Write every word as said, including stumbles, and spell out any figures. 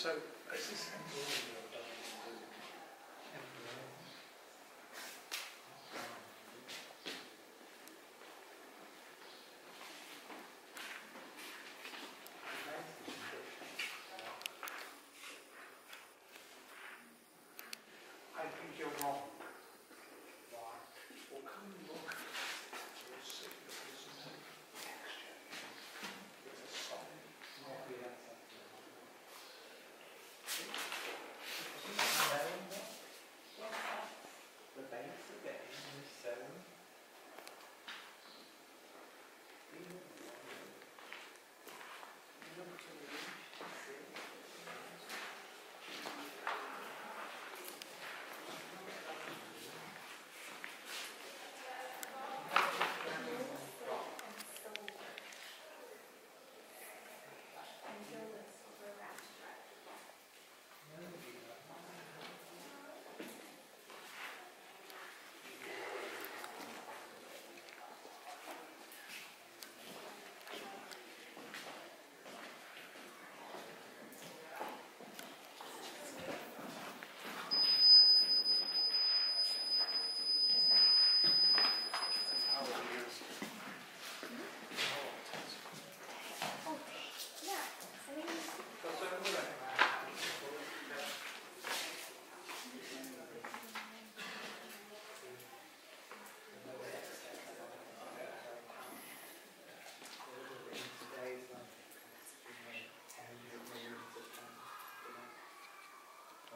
So is this I think you're wrong. Why? Or come